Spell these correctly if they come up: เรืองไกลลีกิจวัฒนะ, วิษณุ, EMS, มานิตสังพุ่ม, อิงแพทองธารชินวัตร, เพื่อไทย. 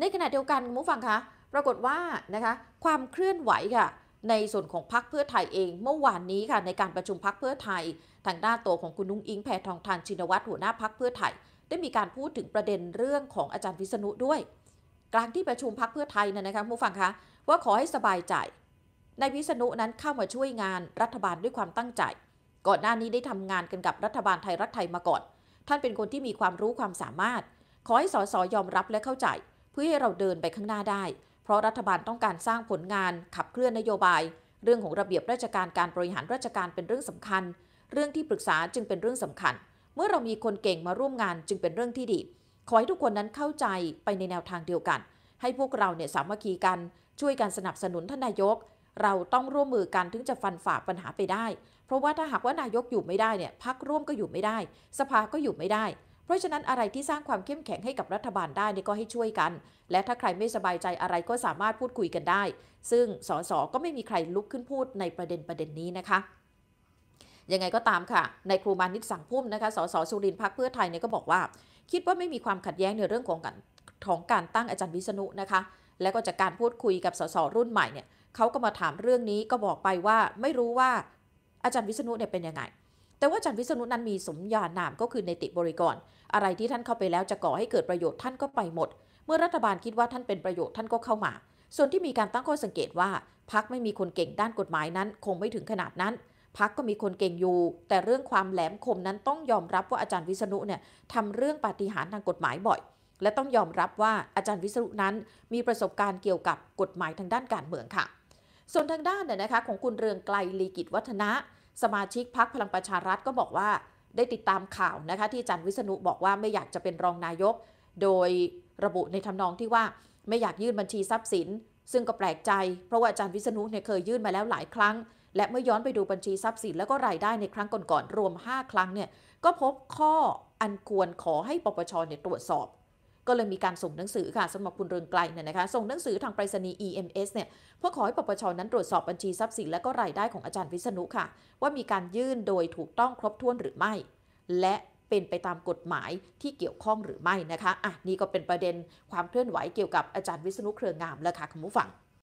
ในขณะเดียวกันคุณผู้ฟังคะปรากฏว่านะคะความเคลื่อนไหวค่ะในส่วนของพรรคเพื่อไทยเองเมื่อวานนี้ค่ะในการประชุมพรรคเพื่อไทยทางด้านตัวของคุณนุ้งอิงแพทองธารชินวัตรหัวหน้าพรรคเพื่อไทยได้มีการพูดถึงประเด็นเรื่องของอาจารย์วิษณุด้วยกลางที่ประชุมพรรคเพื่อไทยนะคะผู้ฟังคะว่าขอให้สบายใจนายวิษณุนั้นเข้ามาช่วยงานรัฐบาลด้วยความตั้งใจก่อนหน้านี้ได้ทำงานกันกับรัฐบาลไทยรักไทยมาก่อนท่านเป็นคนที่มีความรู้ความสามารถขอให้สสยอมรับและเข้าใจเพื่อให้เราเดินไปข้างหน้าได้เพราะรัฐบาลต้องการสร้างผลงานขับเคลื่อนนโยบายเรื่องของระเบียบราชการการบริหารราชการเป็นเรื่องสำคัญเรื่องที่ปรึกษาจึงเป็นเรื่องสำคัญเมื่อเรามีคนเก่งมาร่วมงานจึงเป็นเรื่องที่ดีขอให้ทุกคนนั้นเข้าใจไปในแนวทางเดียวกันให้พวกเราเนี่ยสามัคคีกันช่วยกันสนับสนุนท่านนายกเราต้องร่วมมือกันถึงจะฟันฝ่าปัญหาไปได้เพราะว่าถ้าหากว่านายกอยู่ไม่ได้เนี่ยพรรคร่วมก็อยู่ไม่ได้สภาก็อยู่ไม่ได้เพราะฉะนั้นอะไรที่สร้างความเข้มแข็งให้กับรัฐบาลได้ก็ให้ช่วยกันและถ้าใครไม่สบายใจอะไรก็สามารถพูดคุยกันได้ซึ่งส.ส.ก็ไม่มีใครลุกขึ้นพูดในประเด็นนี้นะคะยังไงก็ตามค่ะนายครูมานิตสังพุ่มนะคะส.ส.สุรินทร์พรรคเพื่อไทยก็บอกว่าคิดว่าไม่มีความขัดแย้งในเรื่องของการตั้งอาจารย์วิษณุนะคะและก็จากการพูดคุยกับส.ส.รุ่นใหม่เนี่ยเขาก็มาถามเรื่องนี้ก็บอกไปว่าไม่รู้ว่าอาจารย์วิษณุเป็นยังไงแต่ว่าอาจารย์วิษณุนั้นมีสมญานามก็คือเนติบริกรอะไรที่ท่านเข้าไปแล้วจะก่อให้เกิดประโยชน์ท่านก็ไปหมดเมื่อรัฐบาลคิดว่าท่านเป็นประโยชน์ท่านก็เข้ามาส่วนที่มีการตั้งข้อสังเกตว่าพรรคไม่มีคนเก่งด้านกฎหมายนั้นคงไม่ถึงขนาดนั้นพรรคก็มีคนเก่งอยู่แต่เรื่องความแหลมคมนั้นต้องยอมรับว่าอาจารย์วิษณุทำเรื่องปาฏิหาริย์ทางกฎหมายบ่อยและต้องยอมรับว่าอาจารย์วิษณุนั้นมีประสบการณ์เกี่ยวกับกฎหมายทางด้านการเมืองค่ะส่วนทางด้านของคุณเรืองไกลลีกิจวัฒนะสมาชิกพรรคพลังประชารัฐก็บอกว่าได้ติดตามข่าวนะคะที่อาจารย์วิษณุบอกว่าไม่อยากจะเป็นรองนายกโดยระบุในทำนองที่ว่าไม่อยากยื่นบัญชีทรัพย์สินซึ่งก็แปลกใจเพราะว่าอาจารย์วิษณุเคยยื่นมาแล้วหลายครั้งและเมื่อย้อนไปดูบัญชีทรัพย์สินแล้วก็รายได้ในครั้งก่อนๆรวม5ครั้งก็พบข้ออันควรขอให้ปปชตรวจสอบก็เลยมีการส่งหนังสือค่ะสำหรับคุณเรืองไกลส่งหนังสือทางไปรษณีย์ EMS เพื่อขอให้ปปช.นั้นตรวจสอบบัญชีทรัพย์สินและก็รายได้ของอาจารย์วิษณุค่ะว่ามีการยื่นโดยถูกต้องครบถ้วนหรือไม่และเป็นไปตามกฎหมายที่เกี่ยวข้องหรือไม่นะคะนี่ก็เป็นประเด็นความเคลื่อนไหวเกี่ยวกับอาจารย์วิษณุเครืองามแล้วค่ะคุณผู้ฟัง